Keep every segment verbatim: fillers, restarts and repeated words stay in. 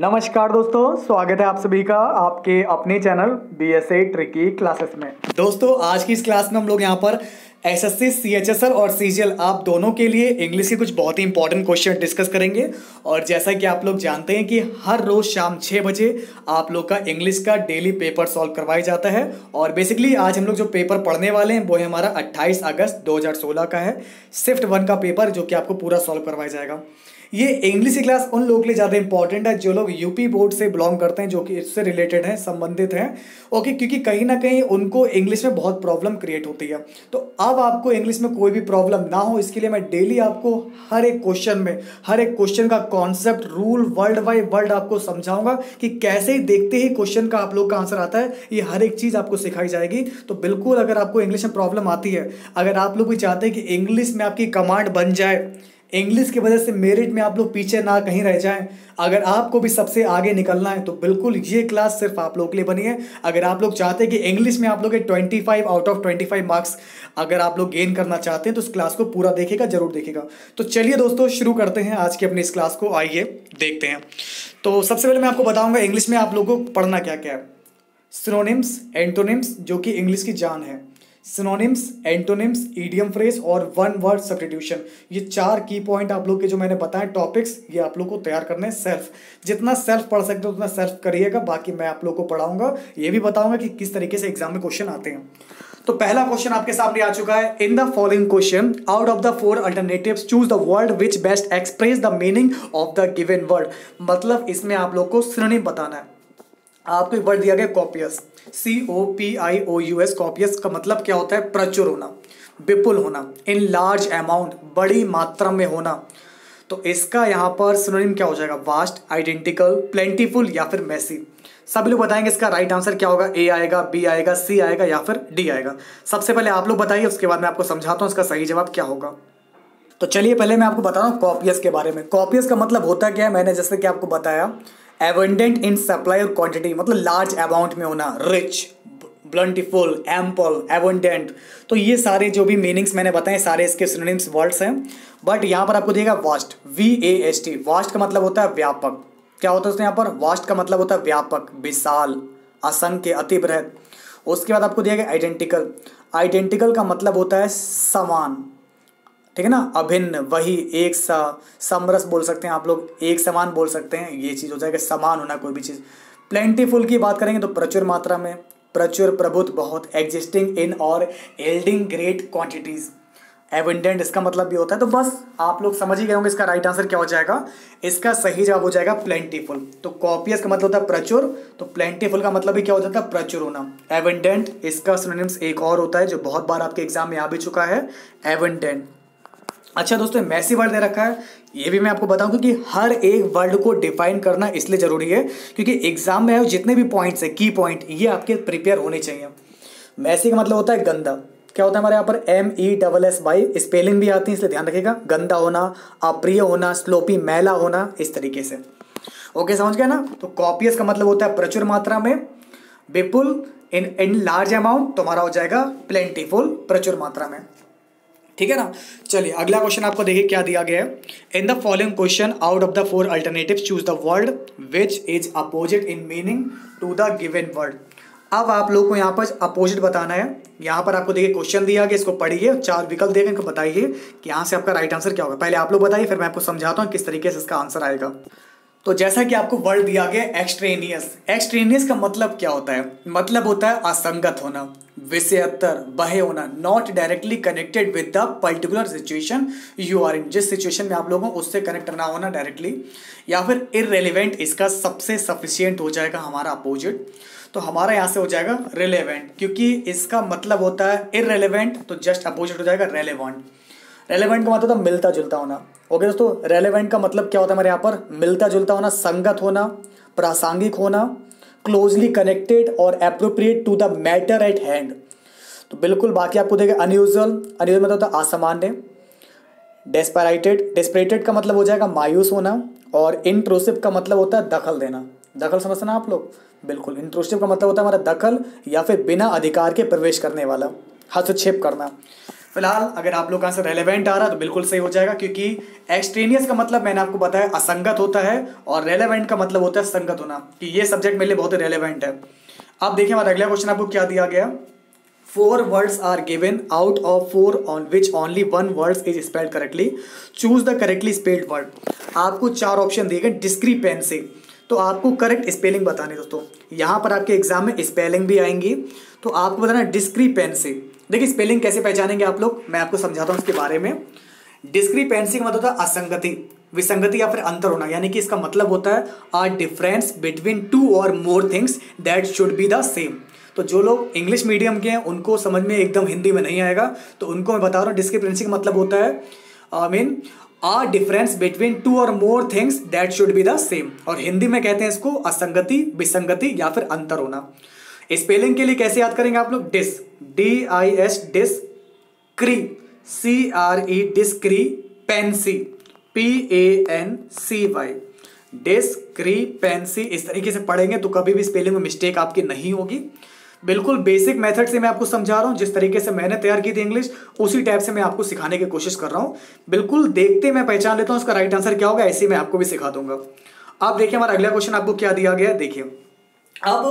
नमस्कार दोस्तों, स्वागत है आप सभी का आपके अपने channel B S A tricky classes में। दोस्तों आज की इस क्लास में हम लोग यहाँ पर S S C, C H S L और सी जी एल आप दोनों के लिए इंग्लिश के कुछ बहुत ही इंपॉर्टेंट क्वेश्चन डिस्कस करेंगे। और जैसा कि आप लोग जानते हैं कि हर रोज़ शाम छः बजे आप लोग का इंग्लिश का डेली पेपर सॉल्व करवाया जाता है। और बेसिकली आज हम लोग जो पेपर पढ़ने वाले हैं वो है हमारा अट्ठाईस अगस्त दो हज़ार सोलह का है, शिफ्ट वन का पेपर, जो कि आपको पूरा सॉल्व करवाया जाएगा। ये इंग्लिश की क्लास उन लोगों के लिए ज़्यादा इंपॉर्टेंट है जो लोग यूपी बोर्ड से बिलोंग करते हैं, जो कि इससे रिलेटेड हैं, संबंधित हैं, ओके, क्योंकि कहीं ना कहीं उनको इंग्लिश में बहुत प्रॉब्लम क्रिएट होती है। तो अब आपको इंग्लिश में कोई भी प्रॉब्लम ना हो इसके लिए मैं डेली आपको हर एक क्वेश्चन में हर एक क्वेश्चन का concept, rule, word by word आपको समझाऊंगा कि कैसे देखते ही क्वेश्चन का आप लोग का आंसर आता है। ये हर एक चीज़ आपको सिखाई जाएगी। तो बिल्कुल अगर आपको इंग्लिश में प्रॉब्लम आती है, अगर आप लोग भी चाहते हैं कि इंग्लिश में आपकी कमांड बन जाए, इंग्लिश की वजह से मेरिट में आप लोग पीछे ना कहीं रह जाएं, अगर आपको भी सबसे आगे निकलना है, तो बिल्कुल ये क्लास सिर्फ आप लोग के लिए बनी है। अगर आप लोग चाहते हैं कि इंग्लिश में आप लोग के पच्चीस आउट ऑफ पच्चीस मार्क्स अगर आप लोग गेन करना चाहते हैं तो इस क्लास को पूरा देखिएगा, जरूर देखिएगा। तो चलिए दोस्तों शुरू करते हैं आज की अपनी इस क्लास को, आइए देखते हैं। तो सबसे पहले मैं आपको बताऊँगा इंग्लिश में आप लोगों को पढ़ना क्या क्या है। सिनोनिम्स, एंटोनिम्स, जो कि इंग्लिश की जान है, सिनोनिम्स, एंटोनिम्स, ईडियम फ्रेज और वन वर्ड सब्स्टिट्यूशन, ये चार की पॉइंट आप लोग के जो मैंने बताया टॉपिक्स, ये आप लोग को तैयार करने हैं। सेल्फ, जितना सेल्फ पढ़ सकते हो उतना सेल्फ करिएगा, बाकी मैं आप लोग को पढ़ाऊंगा, ये भी बताऊंगा कि किस तरीके से एग्जाम में क्वेश्चन आते हैं। तो पहला क्वेश्चन आपके सामने आ चुका है। In the following question out of the four alternatives choose the word which best express the meaning of the given word. मतलब इसमें आप लोग को सिनोनिम बताना है। आपको एक वर्ड दिया गया copious, C O P I O U S, copious का मतलब क्या होता है? प्रचुर होना, विपुल होना, इन लार्ज अमाउंट, बड़ी मात्रा में होना। तो इसका यहाँ पर सिनोनिम क्या हो जाएगा? वास्ट, आइडेंटिकल, प्लेंटीफुल या फिर मैसी। सभी लोग बताएंगे इसका राइट आंसर क्या होगा, ए आएगा, बी आएगा, सी आएगा या फिर डी आएगा। सबसे पहले आप लोग बताइए, उसके बाद मैं आपको समझाता हूँ इसका सही जवाब क्या होगा। तो चलिए पहले मैं आपको बता रहा हूँ कॉपियस के बारे में। कॉपियस का मतलब होता क्या है? मैंने जैसे कि आपको बताया, एबंडेंट इन सप्लाई और क्वांटिटी, मतलब लार्ज अमाउंट में होना, रिच, प्लेंटीफुल, एम्पल, एबंडेंट। तो ये सारे जो भी मीनिंग्स मैंने बताए सारे इसके सिनोनिम्स वर्ड्स हैं। बट यहाँ पर आपको देगा vast, V A S T, vast का मतलब होता है व्यापक। क्या होता है उसमें यहाँ पर? वास्ट का मतलब होता है व्यापक, विशाल, असंख्य, अतिबृहत। उसके बाद आपको दिया गया आइडेंटिकल, आइडेंटिकल का मतलब होता है समान, ठीक है ना, अभिन्न, वही, एक सा, समरस बोल सकते हैं आप लोग, एक समान बोल सकते हैं, ये चीज़ हो जाएगा समान होना कोई भी चीज़। प्लेंटीफुल की बात करेंगे तो प्रचुर मात्रा में, प्रचुर, प्रभुत, बहुत, एग्जिस्टिंग इन और एल्डिंग ग्रेट क्वांटिटीज, एबंडेंट इसका मतलब भी होता है। तो बस आप लोग समझ ही गए होंगे इसका राइट आंसर क्या हो जाएगा। इसका सही जवाब हो जाएगा प्लेंटीफुल। तो कॉपियस का मतलब होता है प्रचुर, तो प्लेंटीफुल का मतलब भी क्या हो जाता है? प्रचुर होना। एबंडेंट, इसका सिनोनिम्स एक और होता है जो बहुत बार आपके एग्जाम में आ भी चुका है, एबंडेंट। अच्छा दोस्तों, मैसी वर्ड दे रखा है, ये भी मैं आपको बताऊं क्योंकि हर एक वर्ड को डिफाइन करना इसलिए ज़रूरी है क्योंकि एग्जाम में जितने भी पॉइंट्स हैं, की पॉइंट, ये आपके प्रिपेयर होने चाहिए। मैसी का मतलब होता है गंदा। क्या होता है हमारे यहाँ पर? M E double S Y, spelling भी आती है इसलिए ध्यान रखिएगा, गंदा होना, अप्रिय होना, स्लोपी, मैला होना, इस तरीके से। ओके, समझ गया ना? तो कॉपियस का मतलब होता है प्रचुर मात्रा में, विपुल, इन इन लार्ज अमाउंट, तुम्हारा हो जाएगा प्लेंटीफुल, प्रचुर मात्रा में, ठीक है ना। चलिए अगला क्वेश्चन आपको देखिए क्या दिया गया है। In the following question out of the four alternatives choose the word which is opposite in meaning to the given word. अब आप लोग को यहाँ पर अपोजिट बताना है। यहाँ पर आपको देखिए क्वेश्चन दिया गया, इसको पढ़िए, चार विकल्प देकर इनको बताइए कि यहाँ से आपका राइट आंसर क्या होगा। पहले आप लोग बताइए, फिर मैं आपको समझाता हूँ किस तरीके से इसका आंसर आएगा। तो जैसा कि आपको वर्ड दिया गया एक्सट्रेनियस, एक्सट्रेनियस का मतलब क्या होता है? मतलब होता है असंगत होना, विषयतर, बहे होना, not directly connected with the particular situation you are in, जिस सिचुएशन में आप लोगों को उससे कनेक्ट ना होना डायरेक्टली, या फिर इररेलेवेंट, इसका सबसे सफिशियंट हो जाएगा हमारा अपोजिट। तो हमारा यहाँ से हो जाएगा रिलेवेंट, क्योंकि इसका मतलब होता है इररेलेवेंट, तो जस्ट अपोजिट हो जाएगा रेलेवेंट। रेलेवेंट का मतलब होता है मिलता जुलता होना। ओके दोस्तों, रेलेवेंट का मतलब क्या होता है हमारे यहाँ पर? मिलता जुलता होना, संगत होना, प्रासंगिक होना, क्लोजली कनेक्टेड और appropriate to the matter at hand. तो बिल्कुल, बाकी आपको देगा अनयूजुअल, अनयूजुअल मतलब होता है असामान्य, डेस्परेटेड, डेस्परेटेड का मतलब हो जाएगा मायूस होना, और इंट्रोसिव का मतलब होता है दखल देना, दखल समझना आप लोग, बिल्कुल, इंट्रोसिव का मतलब होता है हमारा दखल या फिर बिना अधिकार के प्रवेश करने वाला, हस्तक्षेप करना। फिलहाल अगर आप लोग का आंसर रेलेवेंट आ रहा है तो बिल्कुल सही हो जाएगा, क्योंकि एक्सट्रेनियस का मतलब मैंने आपको बताया असंगत होता है और रेलेवेंट का मतलब होता है संगत होना, कि ये सब्जेक्ट मेरे लिए बहुत ही रेलेवेंट है। अब देखिए हमारा अगला क्वेश्चन आपको क्या दिया गया, four words are given out of four on which only one word is spelled correctly, choose the correctly spelled word. आपको चार ऑप्शन दिए गए डिस्क्रिपेंसी, तो आपको करेक्ट स्पेलिंग बतानी दोस्तों। यहाँ पर आपके एग्जाम में स्पेलिंग भी आएंगी, तो आपको बताना डिस्क्रिपेंसी। देखिए स्पेलिंग कैसे पहचानेंगे आप लोग, मैं आपको समझाता हूँ इसके बारे में। डिस्क्रिपेंसी का मतलब होता है असंगति, विसंगति या फिर अंतर होना, यानी कि इसका मतलब होता है अ difference between two or more things that should be the same. तो जो लोग इंग्लिश मीडियम के हैं उनको समझ में एकदम हिंदी में नहीं आएगा, तो उनको मैं बता रहा हूँ डिस्क्रिपेंसी का मतलब होता है I mean a difference between two or more things that should be the same, और हिंदी में कहते हैं इसको असंगति, विसंगति या फिर अंतर होना। स्पेलिंग के लिए कैसे याद करेंगे आप लोग, dis D I S dis cre C R E discrepancy P A N C Y discrepancy, इस तरीके से पढ़ेंगे तो कभी भी स्पेलिंग में मिस्टेक आपकी नहीं होगी। बिल्कुल बेसिक मेथड से मैं आपको समझा रहा हूँ, जिस तरीके से मैंने तैयार की थी इंग्लिश उसी टाइप से मैं आपको सिखाने की कोशिश कर रहा हूँ। बिल्कुल देखते मैं पहचान लेता हूँ उसका राइट आंसर क्या होगा, ऐसे मैं आपको भी सिखा दूंगा। अब देखिए हमारा अगला क्वेश्चन आपको क्या दिया गया है, देखिए अब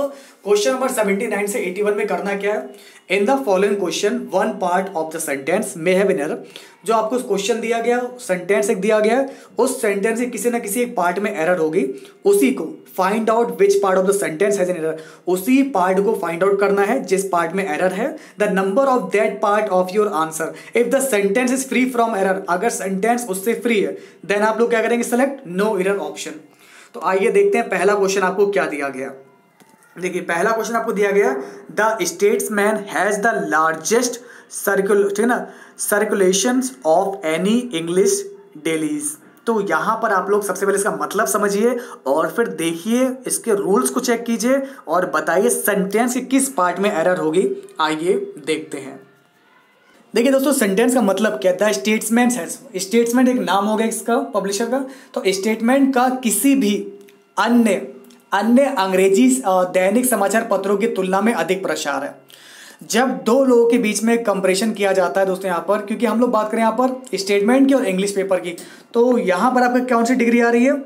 क्वेश्चन नंबर सेवेंटी नाइन से एटी वन में करना क्या है। In the following question one part of the sentence may have an error, जो आपको क्वेश्चन दिया गया, सेंटेंस एक दिया गया, उस सेंटेंस के किसी ना किसी एक पार्ट में एरर होगी, उसी को find out which part of the sentence has an error, उसी पार्ट को फाइंड आउट करना है जिस पार्ट में एरर है। The number of that part of your answer, if the sentence is free from error, अगर सेंटेंस उससे free है देन आप लोग क्या करेंगे, सेलेक्ट नो एरर ऑप्शन। तो आइए देखते हैं पहला क्वेश्चन आपको क्या दिया गया। देखिए पहला क्वेश्चन आपको दिया गया, the Statesman has the largest circul ठीक है ना circulation of any English dailies. तो यहाँ पर आप लोग सबसे पहले इसका मतलब समझिए और फिर देखिए इसके रूल्स को चेक कीजिए और बताइए सेंटेंस के किस पार्ट में एरर होगी। आइए देखते हैं। देखिए दोस्तों सेंटेंस का मतलब क्या था, स्टेट्समैन हैज, स्टेट्समैन एक नाम हो गया इसका पब्लिशर का, तो स्टेटमेंट का किसी भी अन्य अन्य अंग्रेजी दैनिक समाचार पत्रों की तुलना में अधिक प्रचार है। जब दो लोगों के बीच में कंपैरिजन किया जाता है दोस्तों, यहाँ पर क्योंकि हम लोग बात करें यहाँ पर स्टेटमेंट की और इंग्लिश पेपर की, तो यहाँ पर आपका कौन सी डिग्री आ रही है,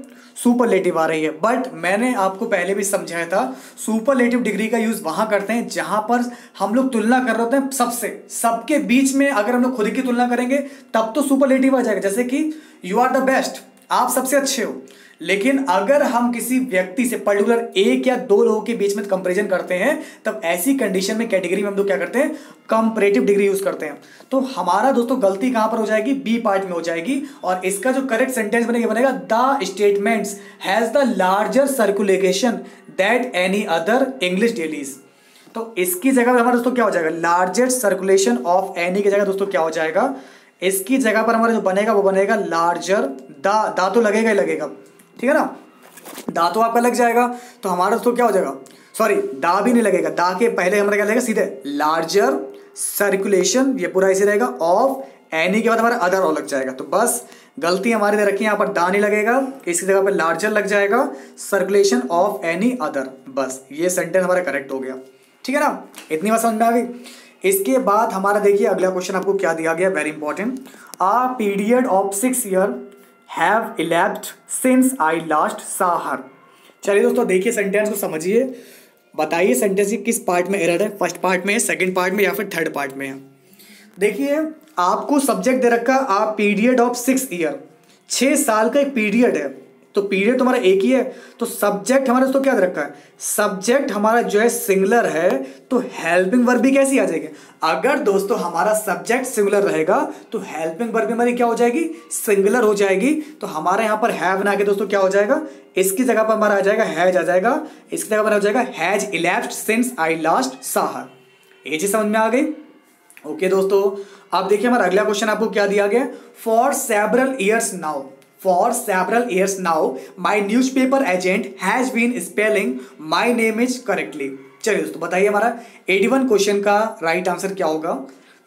सुपरलेटिव आ रही है। बट मैंने आपको पहले भी समझाया था सुपरलेटिव डिग्री का यूज़ वहाँ करते हैं जहाँ पर हम लोग तुलना कर रहे होते हैं सबसे, सबके बीच में। अगर हम लोग खुद की तुलना करेंगे तब तो सुपरलेटिव आ जाएगा, जैसे कि यू आर द बेस्ट, आप सबसे अच्छे हो। लेकिन अगर हम किसी व्यक्ति से पर्टिकुलर एक या दो लोगों के बीच में कंपैरिजन करते हैं तब ऐसी कंडीशन में कैटेगरी में हम लोग क्या करते हैं, कंपैरेटिव डिग्री यूज करते हैं। तो हमारा दोस्तों गलती कहाँ पर हो जाएगी, बी पार्ट में हो जाएगी। और इसका जो करेक्ट सेंटेंस बनेगा बनेगा the statements has the larger circulation that any other English dailies. तो इसकी जगह पर हमारा दोस्तों क्या हो जाएगा, लार्जेस्ट सर्कुलेशन ऑफ एनी की जगह दोस्तों क्या हो जाएगा, इसकी जगह पर हमारा जो बनेगा वो बनेगा लार्जर, दा दा तो लगेगा ही लगेगा ठीक है ना, दा तो आपका लग जाएगा। तो हमारा दोस्तों क्या हो जाएगा, सॉरी दा भी नहीं लगेगा, दा के पहले हमारा क्या लगेगा सीधे लार्जर सर्कुलेशन, ये पूरा ऐसे रहेगा, ऑफ एनी के बाद हमारा अदर और लग जाएगा। तो बस गलती हमारे ने रखी है, यहाँ पर दा नहीं लगेगा, इसकी जगह पर लार्जर लग जाएगा, सर्कुलेशन ऑफ एनी अदर। बस ये सेंटेंस हमारा करेक्ट हो गया ठीक है ना, इतनी बात समझ में आ गई। इसके बाद हमारा देखिए अगला क्वेश्चन आपको क्या दिया गया, very important, a period of six year have elapsed since I last saw her. चलिए दोस्तों देखिए सेंटेंस को समझिए, बताइए सेंटेंस की किस पार्ट में एरर है, फर्स्ट पार्ट में है, सेकंड पार्ट में या फिर थर्ड पार्ट में है। देखिए आपको सब्जेक्ट दे रखा a period of six year, छः साल का एक पीरियड है, तो पीरियड तुम्हारा एक ही है, तो सब्जेक्ट हमारा दोस्तों क्या दे रखा है, सब्जेक्ट हमारा जो है सिंगुलर है, तो हेल्पिंग वर्ब भी कैसी आ जाएगी, अगर दोस्तों हमारा सब्जेक्ट सिंगुलर रहेगा तो हेल्पिंग वर्ब भी हमारी क्या हो जाएगी, सिंगुलर हो जाएगी। तो हमारे यहाँ पर हैव ना के दोस्तों क्या हो जाएगा, इसकी जगह पर हमारा आ जाएगा हैज आ जाएगा, इसकी जगह पर हो जाएगा has elapsed since I last saw her. ये चीज समझ में आ गई ओके दोस्तों। अब देखिए हमारा अगला क्वेश्चन आपको क्या दिया गया, for several years now For several years now, my newspaper agent has been spelling my name is correctly. चलिए दोस्तों बताइए हमारा एटी वन क्वेश्चन का राइट right आंसर क्या होगा।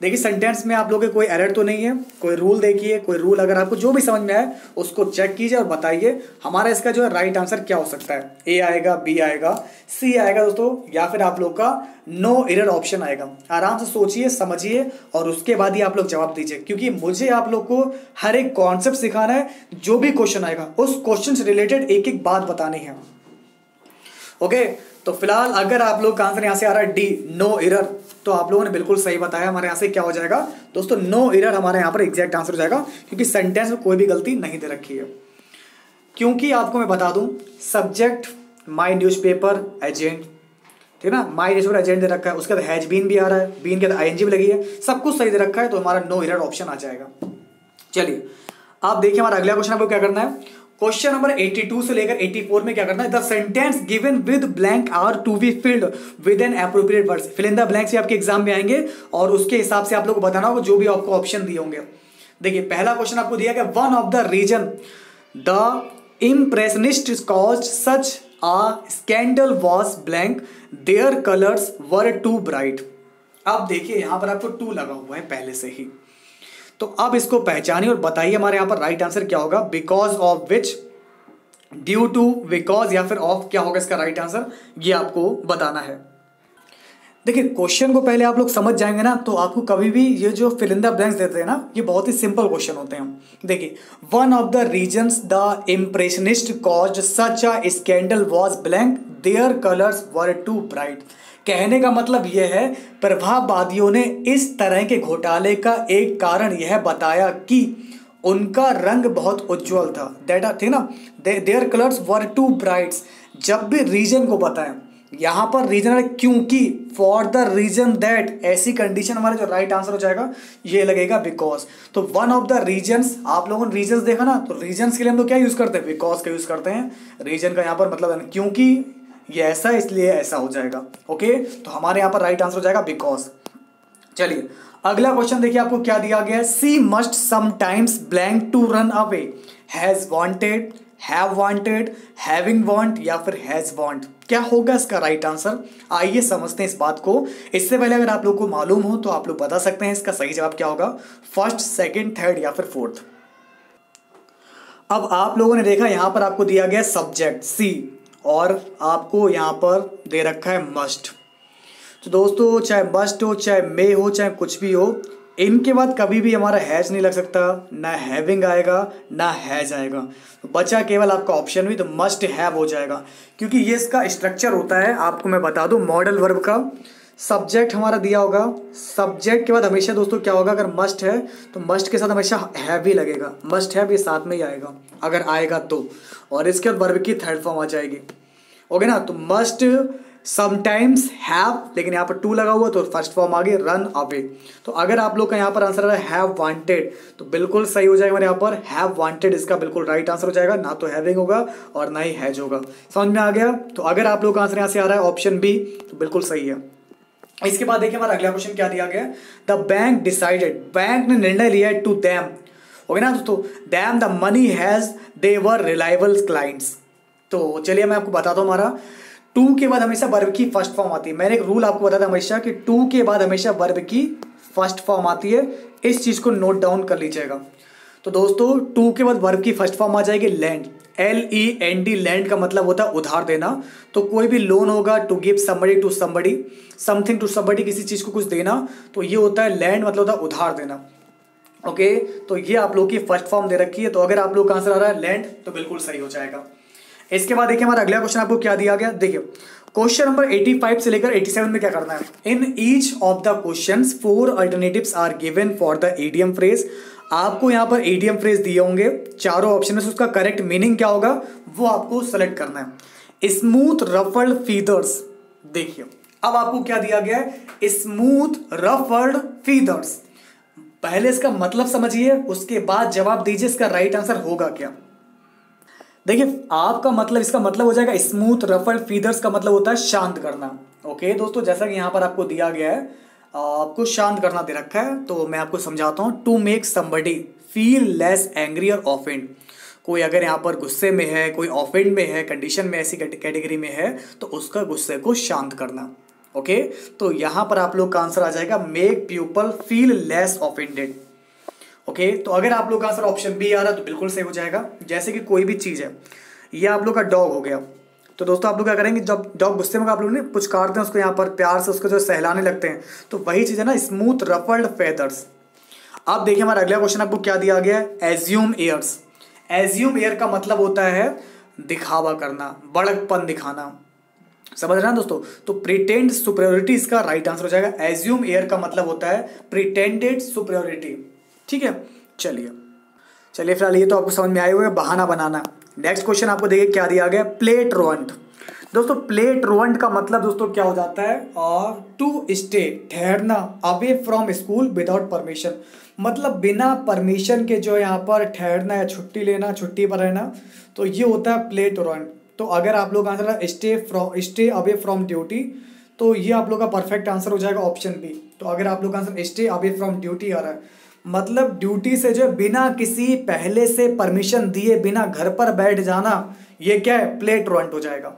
देखिए सेंटेंस में आप लोग के कोई एरर तो नहीं है, कोई रूल देखिए, कोई रूल अगर आपको जो भी समझ में आए उसको चेक कीजिए और बताइए हमारा इसका जो है राइट आंसर क्या हो सकता है। ए आएगा, बी आएगा, सी आएगा दोस्तों, या फिर आप लोग का नो एरर ऑप्शन आएगा। आराम से सोचिए, समझिए और उसके बाद ही आप लोग जवाब दीजिए, क्योंकि मुझे आप लोग को हर एक कॉन्सेप्ट सिखाना है। जो भी क्वेश्चन आएगा उस क्वेश्चन से रिलेटेड एक एक बात बतानी है। ओके, तो फिलहाल अगर आप लोग का आंसर यहाँ से आ रहा है डी, नो एरर, तो आप लोगों ने बिल्कुल सही बताया। हमारे यहाँ से क्या हो जाएगा दोस्तों, नो एरर हमारे यहाँ पर एग्जैक्ट आंसर हो जाएगा, क्योंकि सेंटेंस में कोई भी गलती नहीं दे रखी है। क्योंकि आपको मैं बता दूं, सब्जेक्ट माय न्यूज़पेपर एजेंट, ठीक है ना, माय न्यूज़पेपर एजेंट दे रखा है, उसके बाद हैज बीन भी आ रहा है, बीन के बाद आई एन जी भी लगी है, सब कुछ सही दे रखा है, तो हमारा नो एरर ऑप्शन आ जाएगा। चलिए आप देखिए हमारा अगला क्वेश्चन, आपको क्या करना है क्वेश्चन नंबर बयासी से लेकर चौरासी में क्या करना है। The sentence given with blank are to be filled with an appropriate words. Fill in the blanks भी आपके एग्जाम में आएंगे और उसके हिसाब से आप लोग को बताना होगा जो भी आपको ऑप्शन दिए होंगे। देखिए पहला क्वेश्चन आपको दिया गया, one of the reason the impressionist cause such a scandal was blank, their colours were too bright. अब देखिए यहाँ पर आपको टू लगा हुआ है पहले से ही, तो अब इसको पहचानिए और बताइए हमारे यहाँ पर राइट आंसर क्या होगा। Because of which, due to, because या फिर ऑफ, क्या होगा इसका राइट आंसर, ये आपको बताना है। देखिए क्वेश्चन को पहले आप लोग समझ जाएंगे ना, तो आपको कभी भी ये जो फिल इन द ब्लैंक्स देते हैं ना, ये बहुत ही सिंपल क्वेश्चन होते हैं। देखिए one of the reasons the impressionist caused such a scandal was blank, their colours were too bright. कहने का मतलब यह है प्रभाववादियों ने इस तरह के घोटाले का एक कारण यह बताया कि उनका रंग बहुत उज्जवल था, दैट ठीक ना, their colours were too brights. जब भी रीजन को बताएं, यहाँ पर रीजन है क्योंकि, फॉर द रीजन दैट, ऐसी कंडीशन हमारा जो राइट आंसर हो जाएगा ये लगेगा बिकॉज। तो वन ऑफ द रीजंस, आप लोगों ने रीजंस देखा ना, तो रीजंस के लिए हम लोग क्या यूज़ करते हैं, बिकॉज का यूज़ करते हैं। रीजन का यहाँ पर मतलब क्योंकि, ये ऐसा इसलिए ऐसा हो जाएगा। ओके, तो हमारे यहाँ पर राइट आंसर हो जाएगा बिकॉज। चलिए अगला क्वेश्चन देखिए आपको क्या दिया गया है। She must sometimes blank to run away, has wanted, have wanted, having want या फिर हैज वांट, क्या होगा इसका राइट आंसर। आइए समझते हैं इस बात को। इससे पहले अगर आप लोग को मालूम हो तो आप लोग बता सकते हैं इसका सही जवाब क्या होगा, फर्स्ट, सेकेंड, थर्ड या फिर फोर्थ। अब आप लोगों ने देखा यहाँ पर आपको दिया गया सब्जेक्ट सी और आपको यहाँ पर दे रखा है मस्ट। तो दोस्तों चाहे मस्ट हो, चाहे मे हो, चाहे कुछ भी हो, इनके बाद कभी भी हमारा हैज नहीं लग सकता, ना हैविंग आएगा ना हैज आएगा। तो बचा केवल आपका ऑप्शन भी, तो मस्ट हैव हो जाएगा, क्योंकि ये इसका स्ट्रक्चर होता है। आपको मैं बता दूं मॉडल वर्ब का, सब्जेक्ट हमारा दिया होगा, सब्जेक्ट के बाद हमेशा दोस्तों क्या होगा, अगर मस्ट है तो मस्ट के साथ हमेशा हैव ही लगेगा, मस्ट हैव ये साथ में ही आएगा अगर आएगा तो, और इसके बाद वर्ब की थर्ड फॉर्म आ जाएगी। ओके ना, तो मस्ट, समटाइम्स, हैव, लेकिन यहाँ पर टू लगा हुआ तो फर्स्ट फॉर्म आ गई रन अवे। तो अगर आप लोग का यहाँ पर आंसर आ रहा है हैव वांटेड तो बिल्कुल सही हो जाएगा हमारे यहाँ पर, हैव वांटेड इसका बिल्कुल राइट आंसर हो जाएगा, ना तो हैविंग होगा और ना ही हैज होगा। समझ में आ गया। तो अगर आप लोग का आंसर यहाँ से आ रहा है ऑप्शन बी तो बिल्कुल सही है। इसके बाद देखिए हमारा अगला क्वेश्चन क्या दिया गया, द बैंक डिसाइडेड, बैंक ने निर्णय लिया टू दैम, ओके ना दोस्तों, them the money has, they were reliable clients. तो चलिए मैं आपको बताता हूँ, हमारा टू के बाद हमेशा वर्ब की फर्स्ट फॉर्म आती है। मैंने एक रूल आपको बताया था हमेशा कि टू के बाद हमेशा वर्ब की फर्स्ट फॉर्म आती है, इस चीज़ को नोट डाउन कर लीजिएगा। तो दोस्तों टू के बाद वर्ब की फर्स्ट फॉर्म आ जाएगी lend, L E N D, lend का मतलब होता है उधार देना। तो कोई भी लोन होगा, to give somebody to somebody, something to somebody, किसी चीज़ को कुछ देना, तो ये होता है लैंड, मतलब होता है उधार देना। ओके, तो ये आप लोग की फर्स्ट फॉर्म दे रखी है, तो अगर आप लोग का आंसर आ रहा है लैंड तो बिल्कुल सही हो जाएगा। इसके बाद देखिए हमारा अगला क्वेश्चन आपको क्या दिया गया। देखिए क्वेश्चन नंबर पचासी से लेकर सत्तासी में क्या करना है, in each of the questions four alternatives are given for the idiom phrase. आपको यहाँ पर इडियम फ्रेज दिए होंगे चारों ऑप्शन में से, उसका करेक्ट मीनिंग क्या होगा वो आपको सेलेक्ट करना है। स्मूथ रफल्ड फीदर्स, देखिए अब आपको क्या दिया गया है, स्मूथ रफल्ड फीदर्स। पहले इसका मतलब समझिए उसके बाद जवाब दीजिए इसका राइट आंसर होगा क्या। देखिए आपका मतलब, इसका मतलब हो जाएगा स्मूथ रफल्ड फीदर्स का मतलब होता है शांत करना। ओके दोस्तों, जैसा कि यहाँ पर आपको दिया गया है आपको शांत करना दे रखा है, तो मैं आपको समझाता हूँ। To make somebody feel less angry or offend, कोई अगर यहाँ पर गुस्से में है, कोई ऑफेंड में है, कंडीशन में ऐसी कैटेगरी में है, तो उसका गुस्से को शांत करना। Okay okay? तो यहां पर आप लोग का आंसर आ जाएगा make people feel less offended. Okay, तो अगर आप लोग का आंसर ऑप्शन बी आ रहा है तो बिल्कुल सही हो जाएगा। जैसे कि कोई भी चीज़ है, ये आप लोग का डॉग हो गया, तो दोस्तों आप लोग क्या करेंगे, जब डॉग गुस्से में आप लोग ने पुचकारते हैं उसको, यहाँ पर प्यार से उसको जो सहलाने लगते हैं, तो वही चीज़ है ना स्मूथ रफल्ड फेदर्स। आप देखिए हमारा अगला क्वेश्चन आपको क्या दिया गया है, एज्यूम एयर्स। एज्यूम एयर का मतलब होता है दिखावा करना, बड़कपन दिखाना, समझ रहे हैं दोस्तों। तो प्रिटेंड सुपेरियोरिटी इसका राइट आंसर हो जाएगा। एज्यूम एयर का मतलब होता है प्रिटेंडेड सुपेरियोरिटी। ठीक है, चलिए चलिए फिलहाल ये तो आपको समझ में आए हुए, बहाना बनाना। नेक्स्ट क्वेश्चन आपको देखिए क्या दिया गया, प्ले ट्रुएंट। दोस्तों प्ले ट्रुएंट का मतलब दोस्तों क्या हो जाता है, और टू स्टे, ठहरना away from school without permission, मतलब बिना परमिशन के जो यहाँ पर ठहरना या छुट्टी लेना, छुट्टी पर रहना, तो ये होता है प्ले ट्रुएंट। तो अगर आप लोग answer stay from stay away from duty, तो ये आप लोग का परफेक्ट आंसर हो जाएगा ऑप्शन बी। तो अगर आप लोग answer stay away from duty आ रहा है, मतलब ड्यूटी से जो बिना किसी पहले से परमिशन दिए, बिना घर पर बैठ जाना, ये क्या है, प्ले ट्रुएंट हो जाएगा।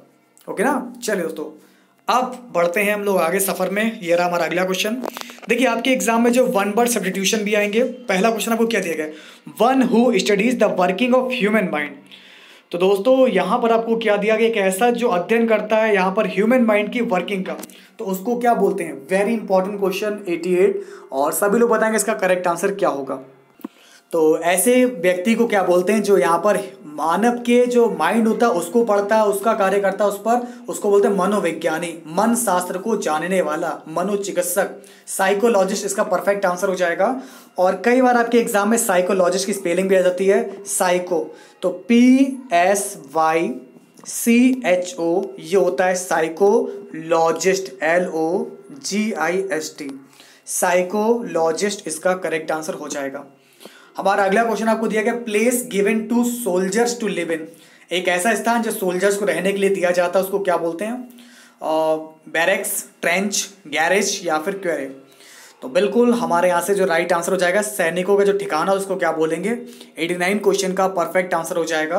ओके ना, चलिए दोस्तों अब बढ़ते हैं हम लोग आगे सफ़र में। ये रहा हमारा अगला क्वेश्चन। देखिए आपके एग्जाम में जो वन वर्ड सब्स्टिट्यूशन भी आएंगे। पहला क्वेश्चन आपको क्या दिया गया, one who studies the working of human mind. तो दोस्तों यहाँ पर आपको क्या दिया गया, एक ऐसा जो अध्ययन करता है यहाँ पर ह्यूमन माइंड की वर्किंग का, तो उसको क्या बोलते हैं। वेरी इंपॉर्टेंट क्वेश्चन अठासी, और सभी लोग बताएंगे इसका करेक्ट आंसर क्या होगा। तो ऐसे व्यक्ति को क्या बोलते हैं, जो यहाँ पर मानव के जो माइंड होता है उसको पढ़ता है, उसका कार्य करता है उस पर, उसको बोलते हैं मनोवैज्ञानी, मन शास्त्र को जानने वाला, मनोचिकित्सक, साइकोलॉजिस्ट। इसका परफेक्ट आंसर हो जाएगा। और कई बार आपके एग्जाम में साइकोलॉजिस्ट की स्पेलिंग भी आ जाती है, साइको, तो P S Y C H O, ये होता है psychologist, L O G I S T, psychologist. इसका करेक्ट आंसर हो जाएगा। हमारा अगला क्वेश्चन आपको दिया गया, place given to soldiers to live in. एक ऐसा स्थान जो सोल्जर्स को रहने के लिए दिया जाता है, उसको क्या बोलते हैं, बैरैक्स, ट्रेंच, गैरेज या फिर क्वेरे। तो बिल्कुल हमारे यहाँ से जो राइट आंसर हो जाएगा, सैनिकों का जो ठिकाना उसको क्या बोलेंगे। नवासी क्वेश्चन का परफेक्ट आंसर हो जाएगा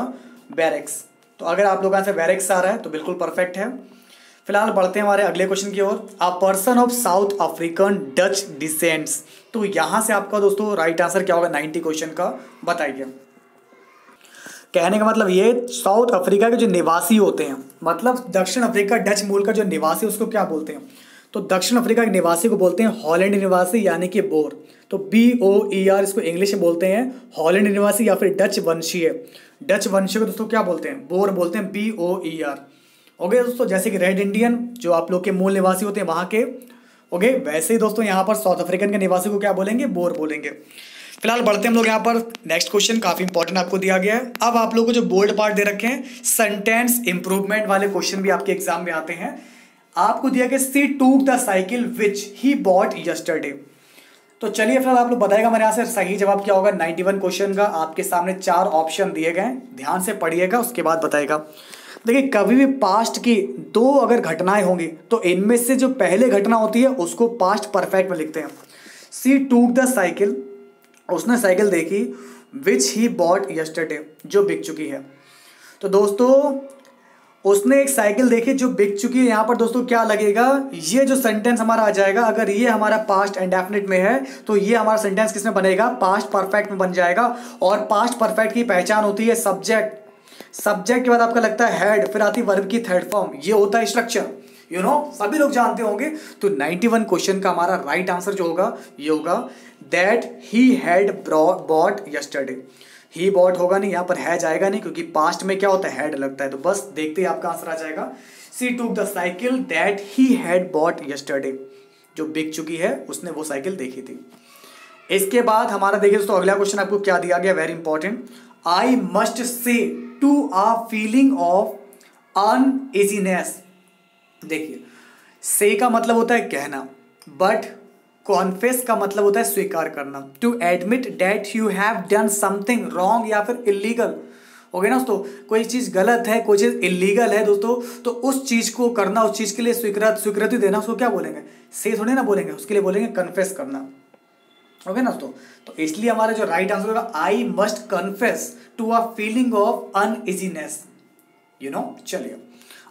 बैरैक्स। तो अगर आप लोगों से बैरैक्स आ रहा है तो बिल्कुल परफेक्ट है। फिलहाल बढ़ते हैं हमारे अगले क्वेश्चन की ओर, a person of South African Dutch descents. तो यहाँ से आपका दोस्तों राइट आंसर क्या होगा नब्बे क्वेश्चन का, बताइए। कहने का मतलब ये साउथ अफ्रीका के जो निवासी होते हैं, मतलब दक्षिण अफ्रीका डच मूल का जो निवासी, उसको क्या बोलते हैं, तो दक्षिण अफ्रीका के निवासी को बोलते हैं हॉलैंड निवासी, यानी कि बोर। तो बी ओ ई आर, इसको इंग्लिश में बोलते हैं हॉलैंड निवासी या फिर डच वंशीय। डच वंशीय को दोस्तों क्या बोलते हैं, बोर बोलते हैं, B O E R. Okay दोस्तों, जैसे कि रेड इंडियन जो आप लोग के मूल निवासी होते हैं वहाँ के, ओके वैसे ही दोस्तों यहाँ पर साउथ अफ्रीकन के निवासी को क्या बोलेंगे, बोर बोलेंगे। फिलहाल बढ़ते हैं हम लोग यहाँ पर नेक्स्ट क्वेश्चन, काफ़ी इंपॉर्टेंट आपको दिया गया है। अब आप लोग को जो बोल्ड पार्ट दे रखे हैं, सेंटेंस इंप्रूवमेंट वाले क्वेश्चन भी आपके एग्जाम में आते हैं। आपको दिया गया she took the cycle which he bought yesterday. तो चलिए फिलहाल आप लोग बताएगा हमारे यहाँ से सही जवाब क्या होगा इक्यानवे क्वेश्चन का। आपके सामने चार ऑप्शन दिए गए, ध्यान से पढ़िएगा, उसके बाद बताएगा। देखिए कभी भी पास्ट की दो अगर घटनाएं होंगी तो इनमें से जो पहले घटना होती है उसको पास्ट परफेक्ट में लिखते हैं। सी टूक द साइकिल, उसने साइकिल देखी, विच ही बॉट यस्टरडे, जो बिक चुकी है। तो दोस्तों उसने एक साइकिल देखी जो बिक चुकी है, यहाँ पर दोस्तों क्या लगेगा, ये जो सेंटेंस हमारा आ जाएगा, अगर ये हमारा पास्ट इंडेफिनिट में है तो ये हमारा सेंटेंस किसमें बनेगा, पास्ट परफेक्ट में बन जाएगा। और पास्ट परफेक्ट की पहचान होती है सब्जेक्ट, सब्जेक्ट के बाद आपका लगता है हेड, फिर आती वर्ब की थर्ड फॉर्म, ये होता है स्ट्रक्चर, यू नो सभी लोग जानते होंगे। तो इक्यानवे क्वेश्चन का हमारा राइट आंसर जो होगा ये होगा that he had bought yesterday. He bought होगा नहीं, यहाँ पर है जाएगा नहीं, क्योंकि पास्ट में क्या होता है, हैड लगता है। तो बस देखते ही आपका आंसर आ जाएगा she took the cycle that he had bought yesterday, जो बिक चुकी है उसने वो साइकिल देखी थी। इसके बाद हमारा देखिए दोस्तों अगला क्वेश्चन आपको क्या दिया गया, very important, I must say to a feeling of uneasiness. देखिए से का मतलब होता है कहना, बट कॉन्फेस का मतलब होता है स्वीकार करना, to admit that you have done something wrong या फिर इलीगल। हो गया ना दोस्तों, कोई चीज़ गलत है, कोई चीज़ इलीगल है दोस्तों, तो उस चीज़ को करना, उस चीज़ के लिए स्वीकृत स्वीकृति देना, उसको क्या बोलेंगे, से थोड़ी ना बोलेंगे, उसके लिए बोलेंगे कन्फेस करना। ओके ना दोस्तों, तो इसलिए हमारा जो राइट आंसर होगा I must confess to a feeling of uneasiness, you know. चलिए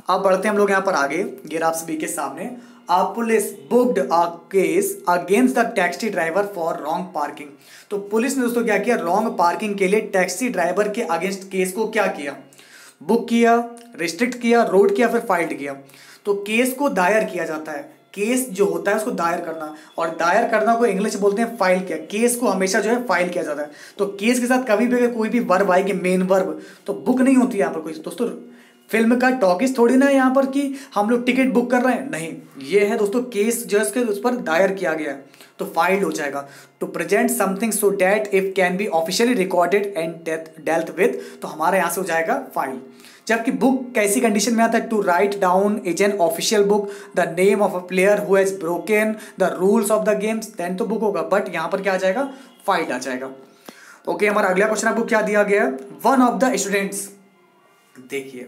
अब बढ़ते हैं हम लोग यहाँ पर आगे, गेयर आप सभी के सामने A police booked a case against the taxi driver for wrong parking. तो पुलिस ने दोस्तों क्या किया, रॉन्ग पार्किंग के लिए टैक्सी ड्राइवर के अगेंस्ट केस को क्या किया, बुक किया, रिस्ट्रिक्ट किया, रोड किया, फिर फाइल्ड किया। तो केस को दायर किया जाता है, केस जो होता है उसको दायर करना, और दायर करना को इंग्लिश बोलते हैं फाइल किया। केस को हमेशा जो है फाइल किया जाता है। तो केस के साथ कभी भी अगर कोई भी वर्ब आएगी, मेन वर्ब, तो बुक नहीं होती यहाँ पर कोई। दोस्तों फिल्म का टॉकीज थोड़ी ना है यहाँ पर कि हम लोग टिकट बुक कर रहे हैं, नहीं, ये है दोस्तों केस जो है उस पर दायर किया गया है, तो फाइल्ड हो जाएगा। To present something so that if can be officially recorded and dealt with, तो हमारे यहाँ से हो जाएगा फाइल। जबकि बुक कैसी कंडीशन में आता है, to write down is an official book the name of a player who has broken the rules of the games, then तो बुक होगा, बट यहाँ पर क्या आ जाएगा, फाइल्ड आ जाएगा। ओके okay, हमारा अगला क्वेश्चन आपको क्या दिया गया है, वन ऑफ द स्टूडेंट्स। देखिए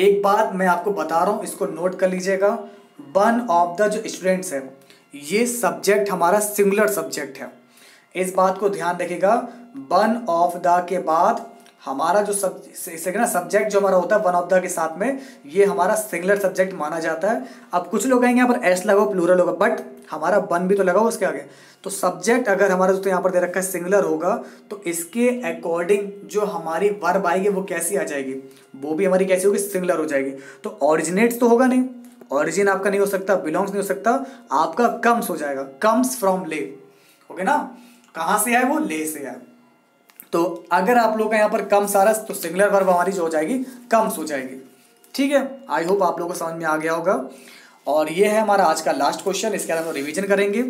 एक बात मैं आपको बता रहा हूँ, इसको नोट कर लीजिएगा, वन ऑफ द जो स्टूडेंट्स है, ये सब्जेक्ट हमारा सिंगुलर सब्जेक्ट है, इस बात को ध्यान रखिएगा। वन ऑफ द के बाद हमारा जो सब ना सब्जेक्ट जो हमारा होता है वन ऑफ द के साथ में, ये हमारा सिंगुलर सब्जेक्ट माना जाता है। अब कुछ लोग आएंगे यहाँ पर एस लगाओ, प्लूरल होगा, बट हमारा वन भी तो लगाओ उसके आगे। तो सब्जेक्ट अगर हमारा दोस्तों यहाँ पर दे रखा है सिंगुलर होगा, तो इसके अकॉर्डिंग जो हमारी वर्ब आएगी वो कैसी आ जाएगी, वो भी हमारी कैसी होगी, सिंगुलर हो जाएगी। तो ऑरिजिनेट्स तो होगा नहीं, ऑरिजिन आपका नहीं हो सकता, बिलोंग्स नहीं हो सकता, आपका कम्स हो जाएगा, कम्स फ्रॉम ले, ओके ना, कहाँ से आए वो, ले से आए। तो अगर आप लोग का यहाँ पर कम्स आ रहा है तो सिंगुलर वर्ब हमारी जो हो जाएगी, कम्स हो जाएगी। ठीक है, आई होप आप लोगों को समझ में आ गया होगा। और ये है हमारा आज का लास्ट क्वेश्चन, इसके अलावा हम रिवीजन करेंगे।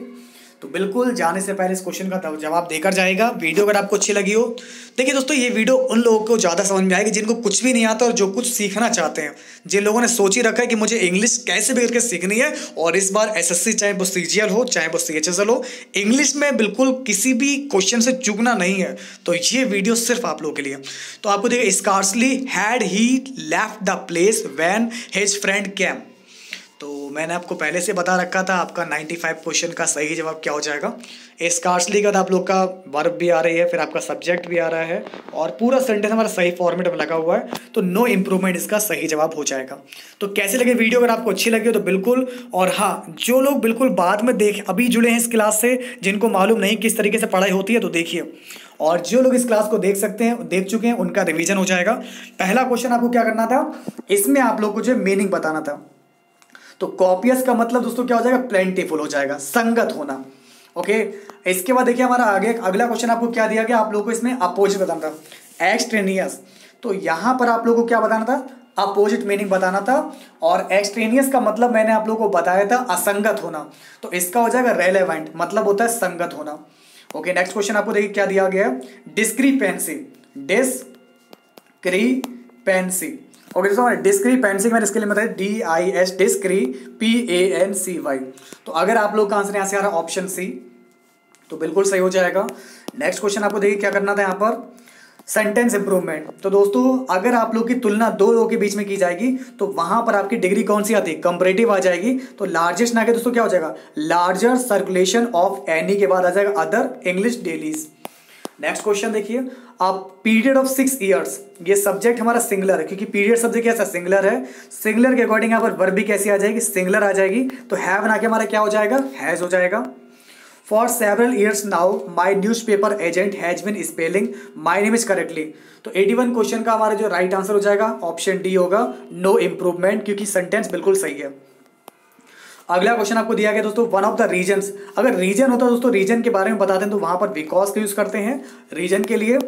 तो बिल्कुल जाने से पहले इस क्वेश्चन का जवाब देकर जाएगा। वीडियो अगर आपको अच्छी लगी हो, देखिए दोस्तों ये वीडियो उन लोगों को ज़्यादा समझ में आएगी जिनको कुछ भी नहीं आता और जो कुछ सीखना चाहते हैं, जिन लोगों ने सोच ही रखा है कि मुझे इंग्लिश कैसे भी करके सीखनी है, और इस बार एसएससी चाहे वो सीजीएल हो चाहे वो सीएचएसएल हो, इंग्लिश में बिल्कुल किसी भी क्वेश्चन से चूकना नहीं है, तो ये वीडियो सिर्फ आप लोगों के लिए। तो आपको देखिए, scarcely had he left the place when his friend came, तो मैंने आपको पहले से बता रखा था आपका नाइन्टी फाइव क्वेश्चन का सही जवाब क्या हो जाएगा। स्कार्सली का आप लोग का वर्ब भी आ रही है, फिर आपका सब्जेक्ट भी आ रहा है, और पूरा सेंटेंस हमारा सही फॉर्मेट में लगा हुआ है, तो नो इम्प्रूवमेंट इसका सही जवाब हो जाएगा। तो कैसे लगे वीडियो, अगर आपको अच्छी लगी हो तो बिल्कुल, और हाँ जो लोग बिल्कुल बाद में देख अभी जुड़े हैं इस क्लास से, जिनको मालूम नहीं किस तरीके से पढ़ाई होती है, तो देखिए, और जो लोग इस क्लास को देख सकते हैं, देख चुके हैं, उनका रिविजन हो जाएगा। पहला क्वेश्चन आपको क्या करना था, इसमें आप लोग को जो मीनिंग बताना था। तो कॉपियस का मतलब दोस्तों क्या हो जाएगा, प्लेंटीफुल हो जाएगा, संगत होना। ओके, इसके बाद देखिए हमारा आगे अगला क्वेश्चन आपको क्या दिया गया, आप लोगों को इसमें अपोजिट बताना था, एक्सट्रेनियस। तो यहाँ पर आप लोगों को क्या बताना था, अपोजिट मीनिंग बताना था, और एक्सट्रेनियस का मतलब मैंने आप लोगों को बताया था असंगत होना, तो इसका हो जाएगा रेलेवेंट, मतलब होता है संगत होना। ओके, नेक्स्ट क्वेश्चन आपको देखिए क्या दिया गया है, डिस्क्रिपेंसी, डिस्क्रिपेंसी। ओके दोस्तों, हमारे डिस्क्रिपेंसी मैंने इसके लिए मतलब D I S discre P A N C Y. तो अगर आप लोग का आंसर यहाँ से आ रहा है ऑप्शन सी, तो बिल्कुल सही हो जाएगा। नेक्स्ट क्वेश्चन आपको देखिए क्या करना था यहाँ पर, सेंटेंस इंप्रूवमेंट। तो दोस्तों अगर आप लोग की तुलना दो लोगों के बीच में की जाएगी, तो वहाँ पर आपकी डिग्री कौन सी आती है, कंपैरेटिव आ जाएगी। तो लार्जेस्ट ना के दोस्तों क्या हो जाएगा, लार्जर सर्कुलेशन ऑफ एनी, के बाद आ जाएगा other English dailies. Next question देखिए, आप पीरियड ऑफ सिक्स इयर्स, ये सब्जेक्ट हमारा सिंगुलर है, क्योंकि पीरियड सब्जेक्ट कैसा सिंगुलर है, सिंगुलर के अकॉर्डिंग यहाँ पर वर्ब भी कैसी आ जाएगी, सिंगुलर आ जाएगी। तो हैव ना के हमारा क्या हो जाएगा, हैज हो जाएगा। For several years now my newspaper agent has been spelling my name is correctly. तो एटी वन क्वेश्चन का हमारा जो राइट आंसर हो जाएगा ऑप्शन डी होगा, नो इम्प्रूवमेंट, क्योंकि सेंटेंस बिल्कुल सही है। अगला क्वेश्चन आपको दिया गया दोस्तों, वन ऑफ द रीजन्स। अगर रीजन होता है दोस्तों, रीजन के बारे में बताते हैं, तो वहां पर बिकॉज का यूज करते हैं रीजन के लिए।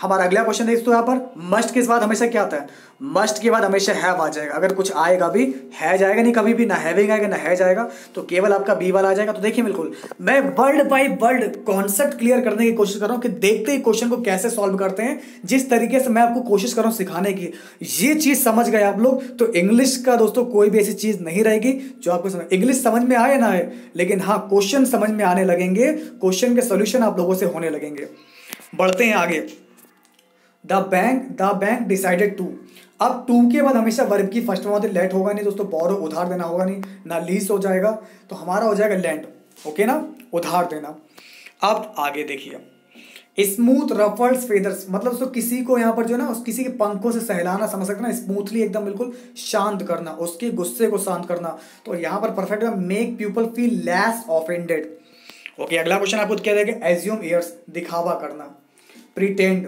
हमारा अगला क्वेश्चन है दोस्तों, यहाँ पर मस्ट के बाद हमेशा क्या आता है, मस्ट के बाद हमेशा हैव आ जाएगा। अगर कुछ आएगा भी है जाएगा, नहीं कभी भी ना हैविंग आएगा ना है जाएगा, तो केवल आपका बी वाला आ जाएगा। तो देखिए बिल्कुल मैं word by word concept clear करने की कोशिश कर रहा हूँ, कि देखते ही क्वेश्चन को कैसे सॉल्व करते हैं, जिस तरीके से मैं आपको कोशिश कर रहा हूँ सिखाने की, ये चीज़ समझ गए आप लोग तो इंग्लिश का दोस्तों कोई भी ऐसी चीज़ नहीं रहेगी जो आपको समझ, इंग्लिश समझ में आए ना आए, लेकिन हाँ क्वेश्चन समझ में आने लगेंगे, क्वेश्चन के सोल्यूशन आप लोगों से होने लगेंगे। बढ़ते हैं आगे, the bank the bank decided to. अब टू के बाद हमेशा वर्ब की फर्स्ट फॉर्म लेट होगा नहीं दोस्तों, बोरो उधार देना होगा नहीं, ना लीज हो जाएगा, तो हमारा हो जाएगा लेंड, ओके ना, उधार देना। अब आगे देखिए, स्मूथ रफल्ड फेदर्स मतलब उसको किसी को यहाँ पर जो है ना किसी के पंखों से सहलाना, समझ सकते ना, स्मूथली एकदम बिल्कुल शांत करना, उसके गुस्से को शांत करना। तो यहाँ पर परफेक्ट है make people feel less offended. Okay, अगला क्वेश्चन आपको क्या देगा, एज्यूम एयर्स दिखावा करना, प्रीटेंड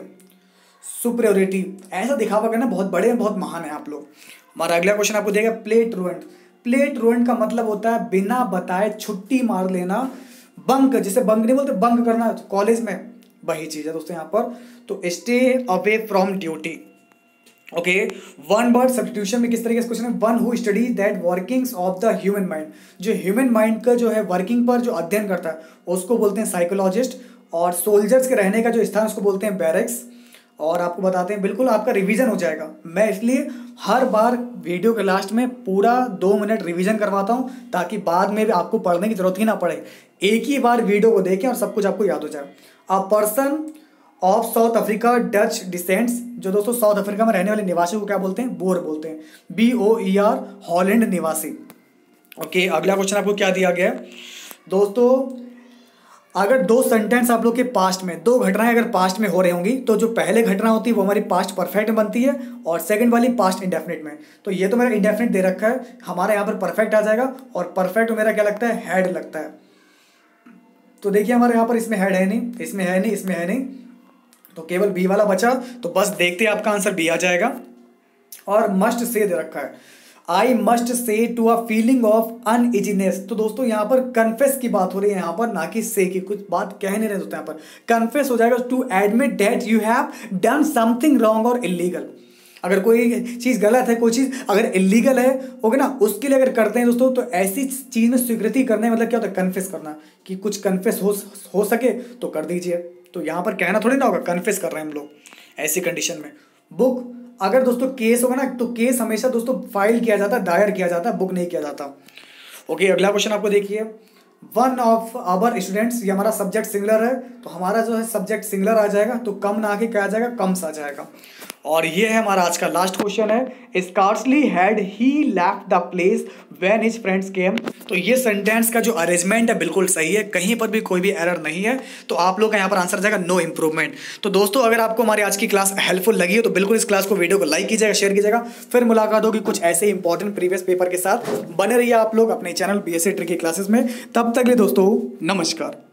सुप्रियोरिटी, ऐसा दिखावा करना बहुत बड़े हैं बहुत महान है आप लोग। हमारा अगला क्वेश्चन आपको देगा प्ले ट्रूएंट। प्ले ट्रूएंट का मतलब होता है बिना बताए छुट्टी मार लेना, बंक, जिसे बंक नहीं बोलते, बंक करना कॉलेज में, वही चीज है दोस्तों यहाँ पर। तो stay away from duty. Okay, one word substitution में किस तरीके से क्वेश्चन है, one who study that workings of the human mind, जो ह्यूमन माइंड का जो है वर्किंग पर जो अध्ययन करता है उसको बोलते हैं साइकोलॉजिस्ट। और सोल्जर्स के रहने का जो स्थान उसको बोलते हैं बैरक्स। और आपको बताते हैं बिल्कुल आपका रिवीजन हो जाएगा, मैं इसलिए हर बार वीडियो के लास्ट में पूरा दो मिनट रिवीजन करवाता हूं ताकि बाद में भी आपको पढ़ने की जरूरत ही ना पड़े, एक ही बार वीडियो को देखें और सब कुछ आपको याद हो जाए। A person of South Africa Dutch descents, जो दोस्तों साउथ अफ्रीका में रहने वाले निवासी को क्या बोलते हैं, बोर बोलते हैं, B O E R, Holland निवासी। ओके, अगला क्वेश्चन आपको क्या दिया गया दोस्तों, अगर दो सेंटेंस आप लोग के पास्ट में, दो घटनाएं अगर पास्ट में हो रही होंगी तो जो पहले घटना होती है वो हमारी पास्ट परफेक्ट में बनती है और सेकंड वाली पास्ट इंडेफिनिट में। तो ये तो मेरा इंडेफिनिट दे रखा है, हमारा यहाँ पर परफेक्ट आ जाएगा और परफेक्ट मेरा क्या लगता है, हेड लगता है। तो देखिए हमारे यहाँ पर इसमें हेड है नहीं, इसमें है नहीं, इसमें है नहीं, तो केवल बी वाला बचा। तो बस देखते हैं आपका आंसर बी आ जाएगा। और मस्ट से दे रखा है, I must say to a feeling of uneasiness. तो दोस्तों यहाँ पर कन्फेस की बात हो रही है यहाँ पर, ना कि से की, कुछ बात कह नहीं रहे दोस्तों यहाँ पर, कन्फेस हो जाएगा to admit that you have done something wrong और इलीगल। अगर कोई चीज़ गलत है, कोई चीज़ अगर इलीगल है, ओके ना, उसके लिए अगर करते हैं दोस्तों तो ऐसी चीज़ में स्वीकृति करने मतलब क्या होता है, कन्फेस करना, कि कुछ कन्फेस हो हो सके तो कर दीजिए। तो यहाँ पर कहना थोड़ी ना होगा कन्फेस कर रहे हैं हम लोग ऐसी कंडीशन में। बुक, अगर दोस्तों केस होगा ना तो केस हमेशा दोस्तों फाइल किया जाता है, दायर किया जाता है, बुक नहीं किया जाता। ओके, अगला क्वेश्चन आपको देखिए, वन ऑफ आवर स्टूडेंट्स, ये हमारा सब्जेक्ट सिंगुलर है तो हमारा जो है सब्जेक्ट सिंगुलर आ जाएगा, तो कम ना आके क्या आ जाएगा, कम्स आ जाएगा। और ये है हमारा आज का लास्ट क्वेश्चन है, scarcely had he left the place when his friends came. तो ये सेंटेंस का जो अरेंजमेंट है बिल्कुल सही है, कहीं पर भी कोई भी एरर नहीं है। तो आप लोग का यहाँ पर आंसर जाएगा नो इम्प्रूवमेंट। तो दोस्तों अगर आपको हमारी आज की क्लास हेल्पफुल लगी हो तो बिल्कुल इस क्लास को, वीडियो को लाइक कीजिएगा, शेयर कीजिएगा। फिर मुलाकात होगी कुछ ऐसे इंपॉर्टेंट प्रीवियस पेपर के साथ। बने रहिए आप लोग अपने channel B S A tricky classes में। तब तक के लिए दोस्तों नमस्कार।